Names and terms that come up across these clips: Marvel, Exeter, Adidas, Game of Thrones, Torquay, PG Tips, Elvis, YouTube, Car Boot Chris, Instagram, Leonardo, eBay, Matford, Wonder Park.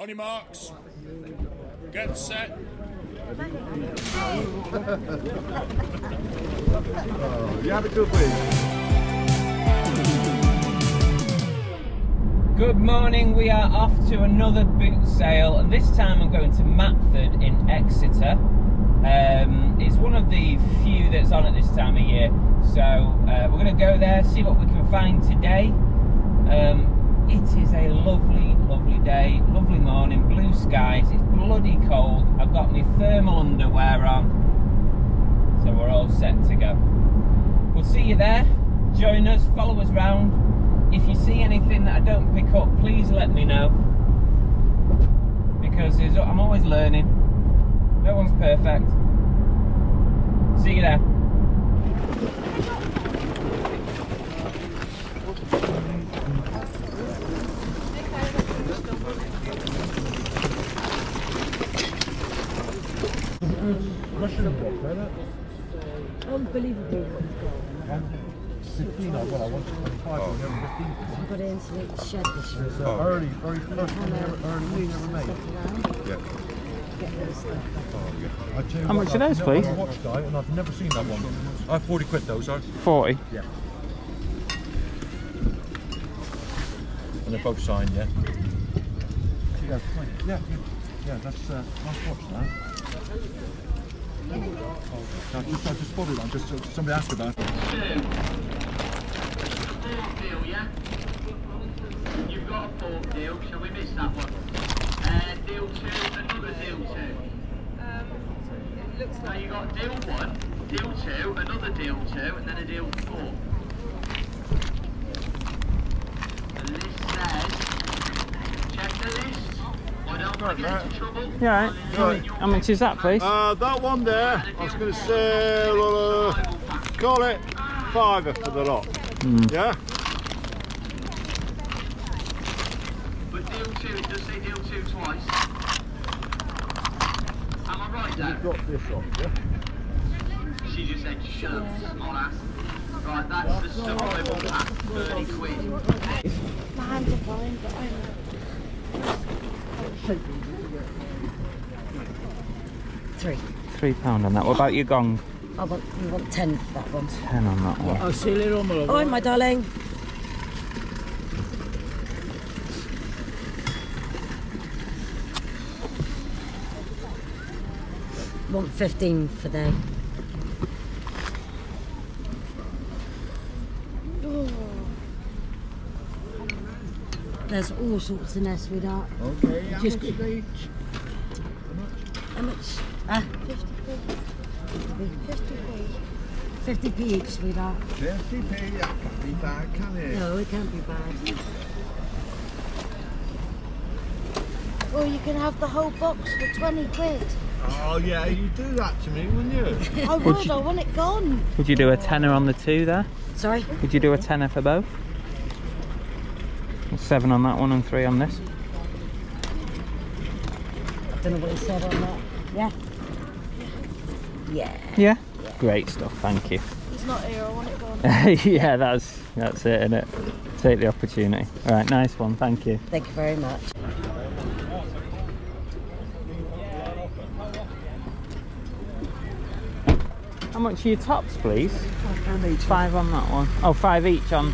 On your marks, get set. You have a good week. Good morning, we are off to another boot sale, and this time I'm going to Matford in Exeter. It's one of the few that's on at this time of year, so we're going to go there, see what we can find today. It is a lovely, lovely day, lovely morning, blue skies, it's bloody cold. I've got my thermal underwear on, so we're all set to go. We'll see you there, join us, follow us round. If you see anything that I don't pick up, please let me know, because I'm always learning, no one's perfect. See you there. Unbelievable what you've got. 15, I've got 125 and 15. I've got an insulate shed this year. It's early, very first one ever made. Yeah. How much are those, please? I've watched that and I've never seen that one. I have 40 quid those, are 40? Yeah. And they're both signed, yeah? Yeah, yeah, that's nice watch that. I just spotted one, just somebody asked about it. Deal, yeah? You've got a port deal, shall we miss that one? Deal 2, another deal 2. It looks like... Now you got deal 1, deal 2, another deal 2, and then a deal 4. The list says... Check the list. Yeah, right. How much is that, please? That one there, I was going to say, call it £5 for the lot. Mm. Yeah? But deal 2, it does say deal 2 twice. Am I right, Dad? You dropped this off, yeah? She just said, shut up, small ass. Right, that's the survival pack, 30 quid. My hands are fine, but I'm not. £3 on that. What about your gong? I want, we want 10 for that one. 10 on that one. I'll see you later on, my love. Bye, my darling. I want 15 for them. There's all sorts of nests with that. Okay, how much are they each? How much? Ah, 50p. 50p each, sweetheart. 50p, that can't be bad, can it? No, it can't be bad. Or you can have the whole box for 20 quid. Oh yeah, you'd do that to me, wouldn't you? I would, I want it gone. Would you do a tenner on the 2 there? Sorry? Would you do a tenner for both? 7 on that one and 3 on this. I don't know what he said on that. Yeah. Yeah. Yeah? Yeah. Great stuff, thank you. He's not here, I want it gone. Yeah, that's it, isn't it? Take the opportunity. Alright, nice one, thank you. Thank you very much. How much are your tops, please? £5 each. 5 on that one. Oh, 5 each on...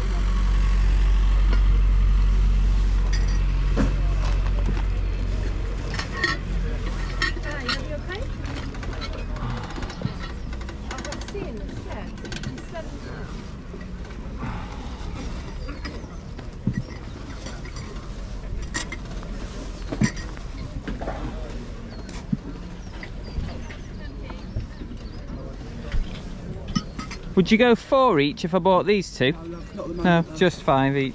Would you go 4 each if I bought these 2? No, love, not the moment, no, just 5 each.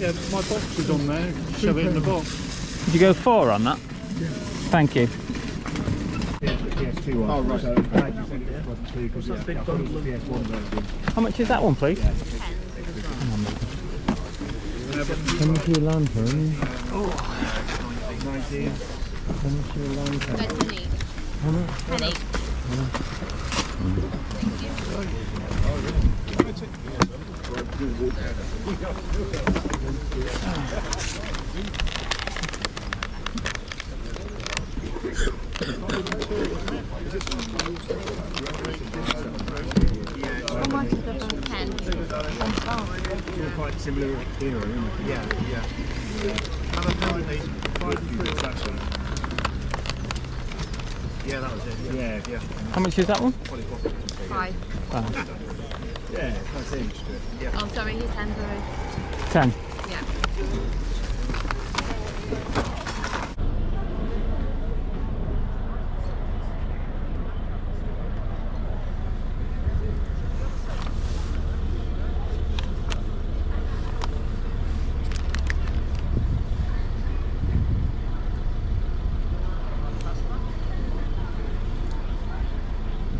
Yeah, my box is on there. Shove it in the box. Did you go 4 on that? Yeah. Thank you. Oh, right. How much is that one, please? Chemistry lantern. Oh. 19. Chemistry lantern. How much? Penny. Quite similar here, isn't it? Yeah, yeah. And apparently, 5 quid actually. Yeah, that was it. Yeah, yeah. How much is that one? 5. Oh. Yeah, that's it. Yeah. Oh, sorry, he's 10. Sorry. 10. Yeah.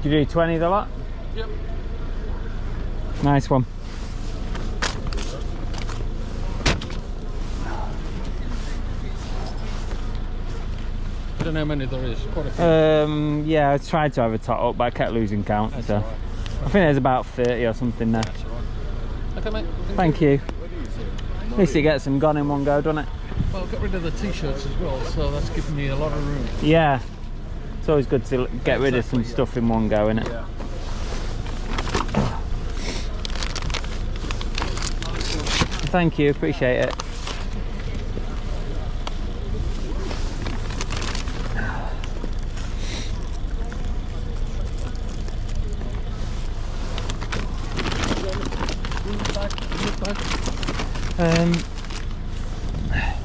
Did you do 20 the lot? Yep. Nice one. I don't know how many there is. Quite a few. Yeah, I tried to have a tot up, but I kept losing count. That's so. Right. I think there's about 30 or something there. That's right. Okay, mate. Thank you. At least it gets them gone in one go, doesn't it? Well, I've got rid of the t-shirts as well, so that's given me a lot of room. Yeah. It's always good to get rid of some stuff in one go, innit? Yeah. Thank you, appreciate it.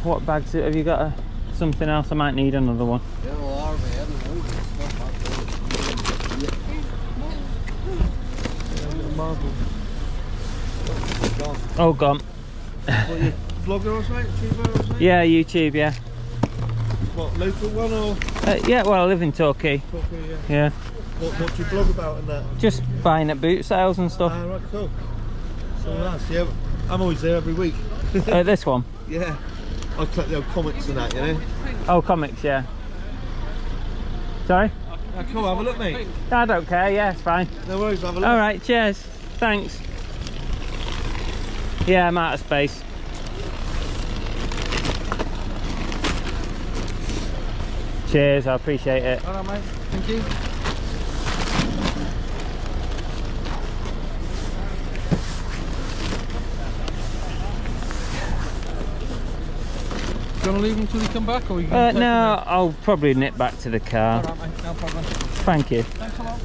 What bags have you got? Something else? I might need another one. Marvel. Oh, gone. What, you vlogger or something? YouTuber or something? Yeah, YouTube, yeah. What, local one or? Yeah, well, I live in Torquay. Torquay, yeah. Yeah. What do you blog about in that? Just buying at boot sales and stuff. Right, cool. So nice, yeah. I'm always there every week. This one? Yeah. I collect the old comics and that, you know? Oh, comics, yeah. Sorry? Cool, have a look, mate. I don't care, yeah, it's fine. No worries, have a look. Alright, cheers. Thanks. Yeah, I'm out of space. Cheers, I appreciate it. Alright, mate, thank you. Do you want to leave them till you come back, or you can take them? I'll probably nip back to the car. All right, mate, no problem. Thank you. Thanks a lot.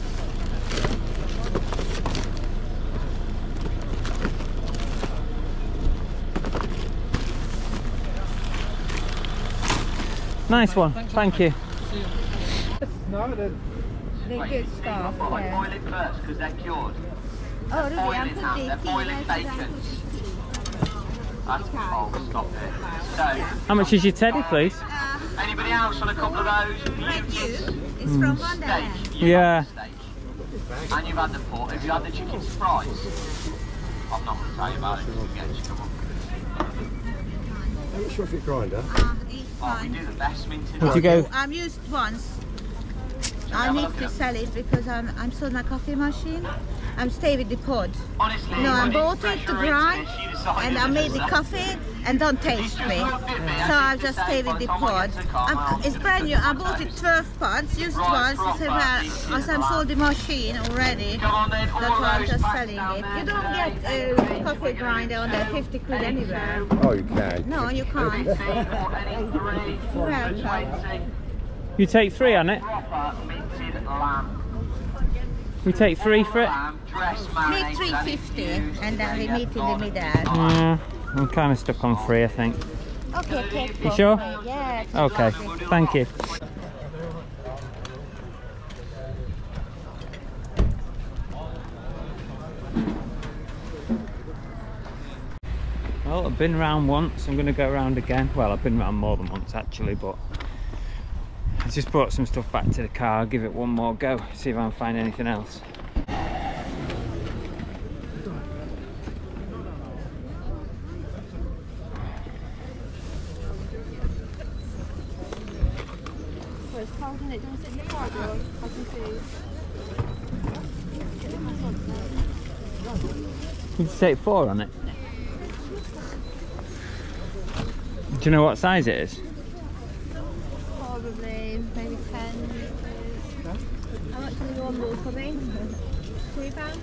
Nice one. Thank you. No, they're good stuff. I like boil it first because they're cured. Oh, really? They're boiling bacon. Oh, stop it. So, how much is your teddy, please? Anybody else on a couple of those? It's from Wonder Park. Yeah. And you've had the pork. Have you had the chicken fries? I'm not going to tell you about it. You can get chicken one. Are you sure if it grinder? We do the best minted. Did you go? I'm used once. I need to sell it because I'm sold my coffee machine. I'm staying with the pod. Honestly, no, I bought it to grind and I made the coffee and don't taste me. Yeah. So I'll just stay with the pod. It's brand new. I bought it 12 pods, used once. I'm sold the machine already. That's why I'm just selling it. You don't get a coffee grinder on that 50 quid anywhere. Oh, you can. No, you can't. Welcome. You take 3 on it? We take 3 for it? Meat 350 and then we meet in the middle. Yeah, I'm kind of stuck on 3, I think. Okay, take 4. You sure? Yeah. Okay, thank you. Well, I've been round once, I'm going to go round again. Well, I've been round more than once actually, but I just brought some stuff back to the car. I'll give it one more go, see if I can find anything else. You can take 4 on it. Do you know what size it is? Probably maybe 10 litres. How much is one more for me? £3, do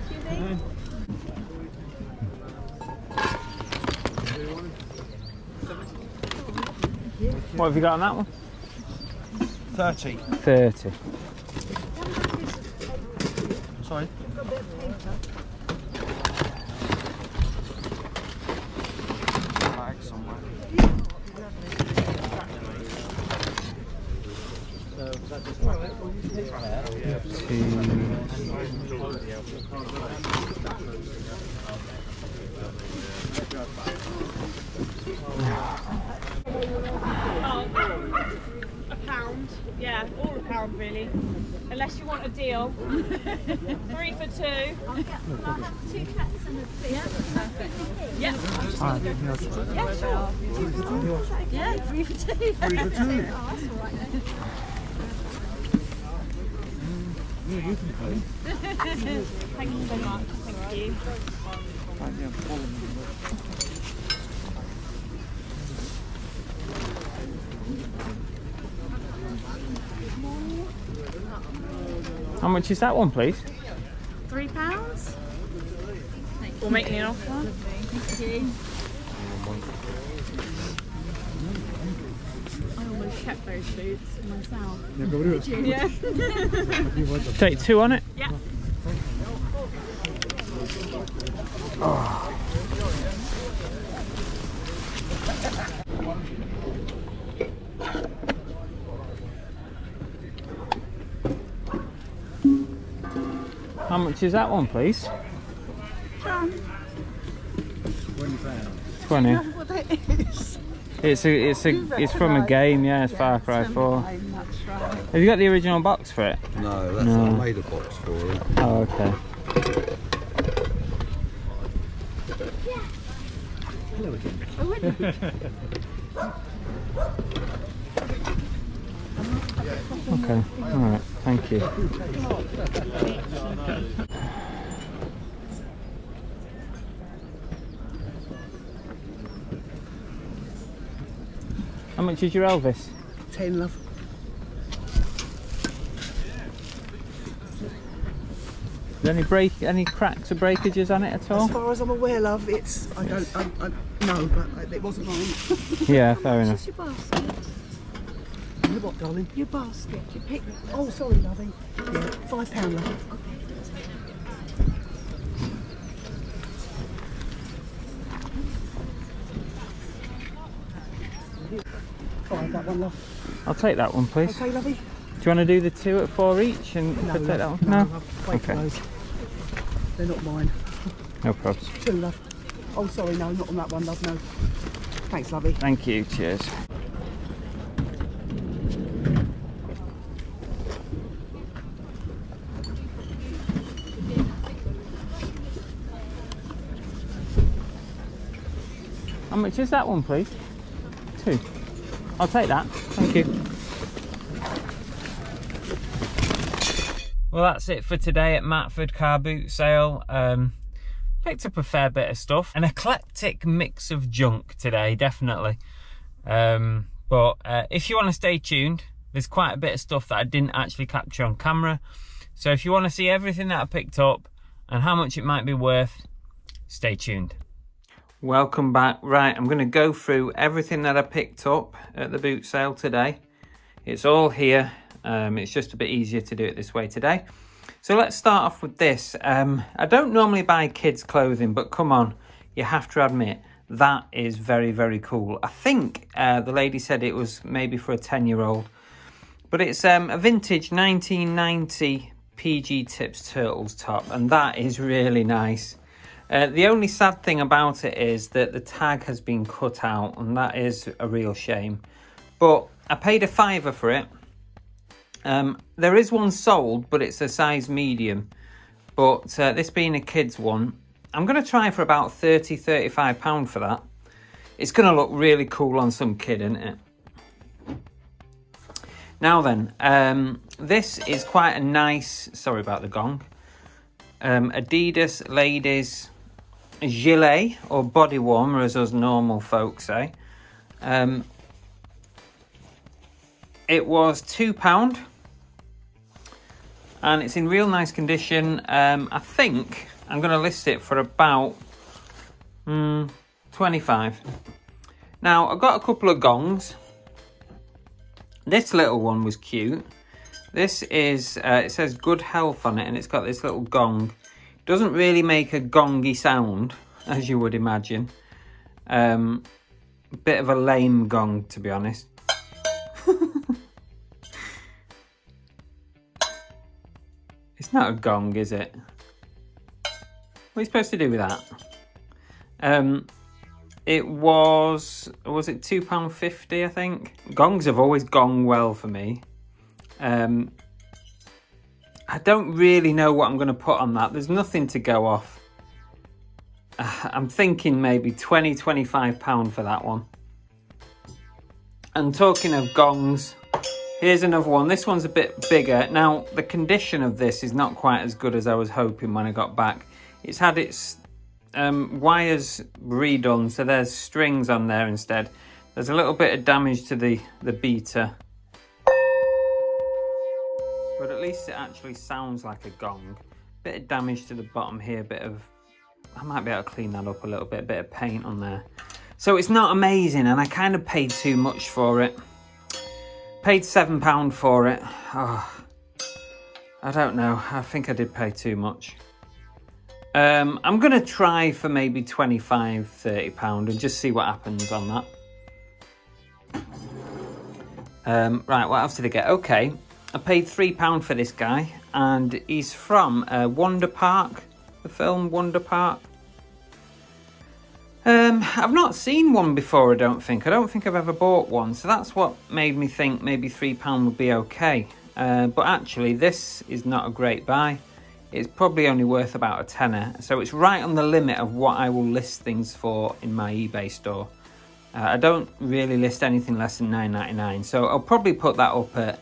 you think? What have you got on that one? 30. 30. Sorry. £1, yeah, all £1 really, unless you want a deal. 3 for 2. I'll have 2 cats and a pig. Yeah, perfect. Yeah. Yeah, sure. Yeah, 3 for 2. 3 for 2. Oh, that's all right then. Yeah, you can play. Thank you so much. Thank you. How much is that one, please? £3. We'll make me an offer. Thank you. I almost kept those boots myself. Yeah, go do it. Yeah. Take 2 on it? Yeah. Oh. How much is that one, please? £20. 20. I don't know what that is. It's from a game, yeah. It's Far Cry 4. That's right. Have you got the original box for it? No, that's not made a box for it. Oh, okay. Hello again. Okay. All right. Thank you. How much is your Elvis? 10, love. Is there any cracks or breakages on it at all? As far as I'm aware, love, it's. I know, but it wasn't mine. Yeah, fair enough. Your what, darling? Your basket. Your pick. Oh, sorry, lovey. Yeah, £5, lovey. Okay. I'll have that one, love. I'll take that one, please. Okay, lovey. Do you want to do the 2 at 4 each and no, take that one? No. Love. Wait okay. For those. They're not mine. No probs. 2, love. Oh, sorry, no, not on that one, love. No. Thanks, lovey. Thank you. Cheers. How much is that one, please? 2. I'll take that. Thank you. Well, that's it for today at Matford car boot sale. Picked up a fair bit of stuff. An eclectic mix of junk today, definitely. But if you want to stay tuned, there's quite a bit of stuff that I didn't actually capture on camera. So if you want to see everything that I picked up and how much it might be worth, stay tuned. Welcome back. Right, I'm going to go through everything that I picked up at the boot sale today. It's all here. It's just a bit easier to do it this way today. So let's start off with this. I don't normally buy kids clothing, but come on, you have to admit that is very, very cool. I think the lady said it was maybe for a 10-year-old, but it's a vintage 1990 PG Tips Turtles top, and that is really nice. The only sad thing about it is that the tag has been cut out, and that is a real shame. But I paid a £5 for it. There is one sold, but it's a size medium. But this being a kid's one, I'm going to try for about £30, £35 for that. It's going to look really cool on some kid, isn't it? Now then, this is quite a nice, sorry about the gong, Adidas ladies gilet, or body warmer as us normal folks say. It was £2 and it's in real nice condition. I think I'm going to list it for about £25. Now, I've got a couple of gongs. This little one was cute. This is, it says good health on it, and it's got this little gong. It doesn't really make a gongy sound, as you would imagine. Bit of a lame gong, to be honest. It's not a gong, is it? What are you supposed to do with that? It was it £2.50, I think? Gongs have always gone well for me. I don't really know what I'm going to put on that. There's nothing to go off. I'm thinking maybe £20, £25 for that one. And talking of gongs, here's another one. This one's a bit bigger. Now, the condition of this is not quite as good as I was hoping when I got back. It's had its wires redone, so there's strings on there instead. There's a little bit of damage to the beater. But at least it actually sounds like a gong. Bit of damage to the bottom here, bit of... I might be able to clean that up a little bit of paint on there. So it's not amazing, and I kind of paid too much for it. Paid £7 for it. Oh, I don't know, I think I did pay too much. I'm going to try for maybe £25, £30 and just see what happens on that. Right, what else did I get? Okay. I paid £3 for this guy, and he's from Wonder Park, the film Wonder Park. I've not seen one before, I don't think. I don't think I've ever bought one, so that's what made me think maybe £3 would be okay. But actually, this is not a great buy. It's probably only worth about a tenner, so it's right on the limit of what I will list things for in my eBay store. I don't really list anything less than £9.99, so I'll probably put that up at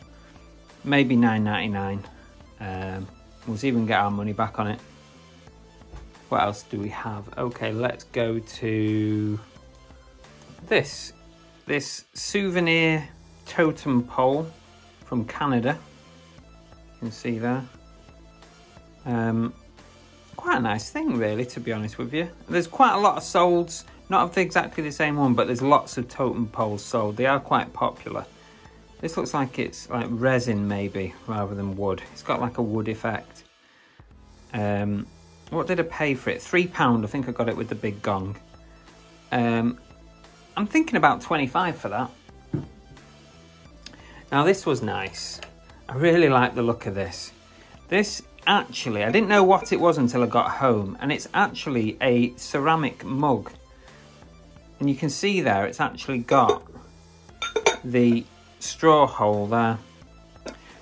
maybe £9.99. We'll see if we can get our money back on it. What else do we have? Okay, let's go to this. This souvenir totem pole from Canada. You can see there. Quite a nice thing, really, to be honest with you. There's quite a lot of solds, not of exactly the same one, but there's lots of totem poles sold. They are quite popular. This looks like it's like resin maybe rather than wood. It's got like a wood effect. What did I pay for it? £3. I think I got it with the big gong. I'm thinking about £25 for that. Now this was nice. I really like the look of this. This actually, I didn't know what it was until I got home, and it's actually a ceramic mug. And you can see there, it's actually got the straw hole there.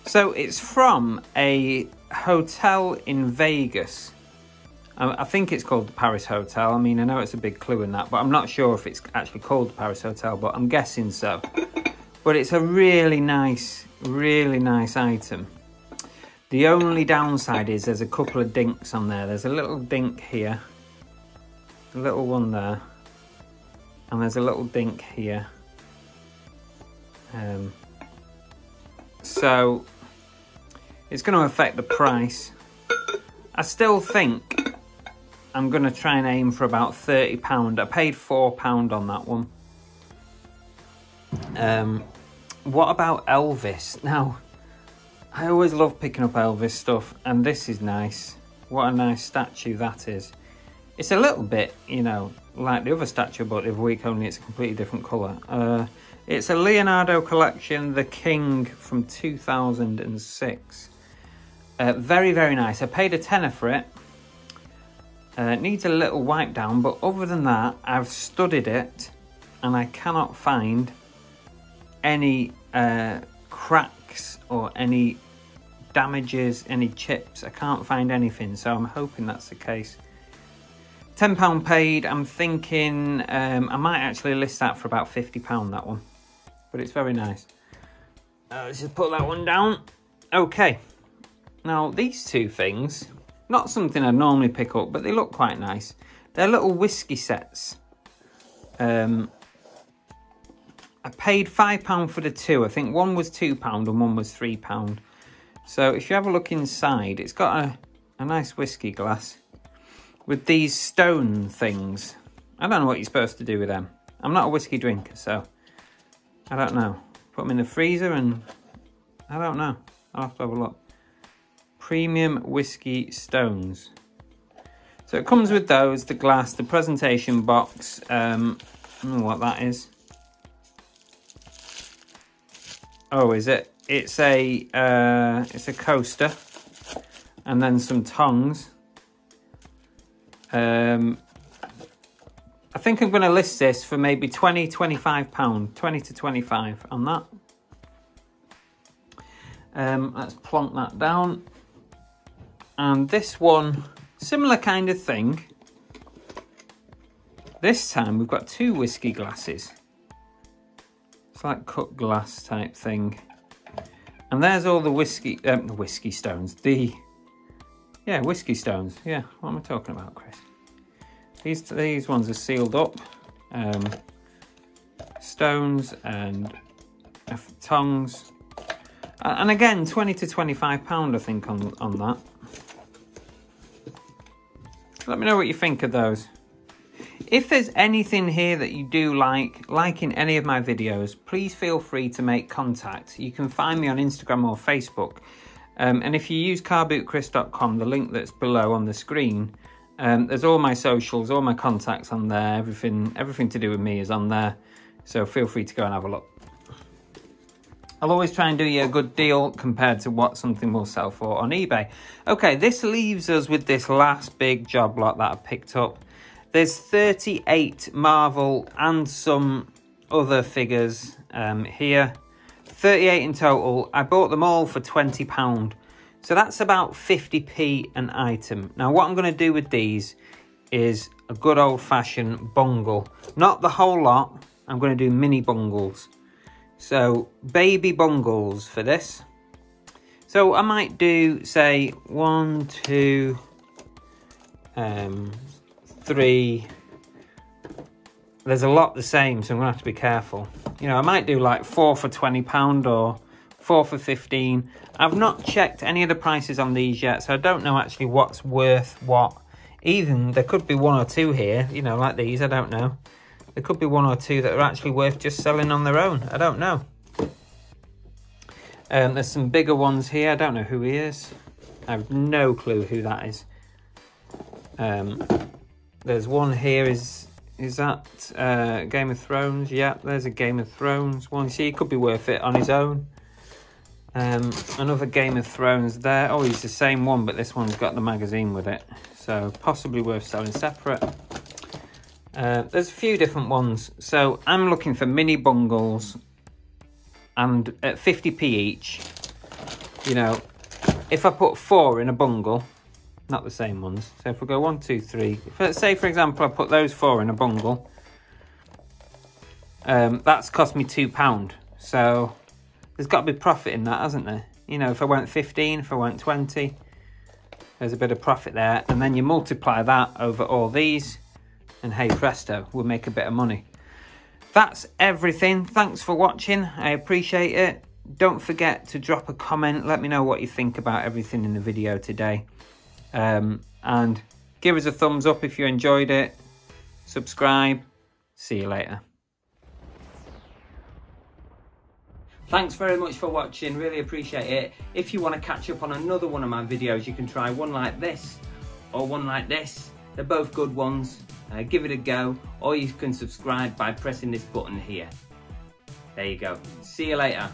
So it's from a hotel in Vegas. I think it's called the Paris Hotel. I mean, I know it's a big clue in that, but I'm not sure if it's actually called the Paris Hotel, but I'm guessing so. But it's a really nice item. The only downside is there's a couple of dinks on there. There's a little dink here, a little one there, and there's a little dink here. So it's going to affect the price. I still think I'm going to try and aim for about £30. I paid £4 on that one. What about Elvis? Now, I always love picking up Elvis stuff, and this is nice. What a nice statue that is. It's a little bit, you know, like the other statue, but the other week only it's a completely different colour. It's a Leonardo collection, The King from 2006. Very nice. I paid a tenner for it. It needs a little wipe down, but other than that, I've studied it and I cannot find any cracks or any damages, any chips. I can't find anything, so I'm hoping that's the case. £10 paid. I'm thinking I might actually list that for about £50, that one, but it's very nice. Let's just put that one down. Okay, now these two things, not something I'd normally pick up, but they look quite nice. They're little whiskey sets. I paid £5 for the two. I think one was £2 and one was £3. So if you have a look inside, it's got a nice whiskey glass with these stone things. I don't know what you're supposed to do with them. I'm not a whiskey drinker, so I don't know. Put them in the freezer and I don't know. I'll have to have a look. Premium whiskey stones. So it comes with those, the glass, the presentation box. I don't know what that is. Oh, is it? It's a coaster and then some tongs. I think I'm going to list this for maybe £20 to £25, 20 to 25 on that. Let's plonk that down. And this one, similar kind of thing. This time we've got two whiskey glasses. It's like cut glass type thing. And there's all the whiskey, whiskey stones, yeah, whiskey stones. Yeah, what am I talking about, Chris? These ones are sealed up. Stones and tongs. And again, 20 to 25 pound, I think, on that. Let me know what you think of those. If there's anything here that you do like in any of my videos, please feel free to make contact. You can find me on Instagram or Facebook. And if you use carbootchris.com, the link that's below on the screen, there's all my socials, all my contacts on there. Everything to do with me is on there. So feel free to go and have a look. I'll always try and do you a good deal compared to what something will sell for on eBay. Okay, this leaves us with this last big job lot that I picked up. There's 38 Marvel and some other figures here. 38 in total. I bought them all for £20. So that's about 50p an item. Now what I'm going to do with these is a good old-fashioned bungle. Not the whole lot. I'm going to do mini bungles. So baby bungles for this. So I might do, say, 1, 2, 3. There's a lot the same, so I'm going to have to be careful. You know, I might do like 4 for £20 or 4 for £15. I've not checked any of the prices on these yet, so I don't know actually what's worth what. Even there could be one or two here, you know, like these, I don't know. There could be one or two that are actually worth just selling on their own. I don't know. There's some bigger ones here. I don't know who he is. I have no clue who that is. There's one here. Is that Game of Thrones? Yeah, there's a Game of Thrones one. See, he could be worth it on his own. Another Game of Thrones there. Oh, he's the same one, but this one's got the magazine with it. So possibly worth selling separate. There's a few different ones. So I'm looking for mini bungles and at 50p each. You know, if I put 4 in a bungle, not the same ones. So if we go 1, 2, 3, let's say, for example, I put those 4 in a bungle. That's cost me £2. So there's got to be profit in that, hasn't there? You know, if I went 15, if I went 20, there's a bit of profit there. And then you multiply that over all these and hey presto, we'll make a bit of money. That's everything. Thanks for watching. I appreciate it. Don't forget to drop a comment. Let me know what you think about everything in the video today. And give us a thumbs up if you enjoyed it. Subscribe. See you later. Thanks very much for watching. Really appreciate it. If you want to catch up on another one of my videos, you can try one like this or one like this. They're both good ones. Give it a go, or you can subscribe by pressing this button here. There you go. See you later.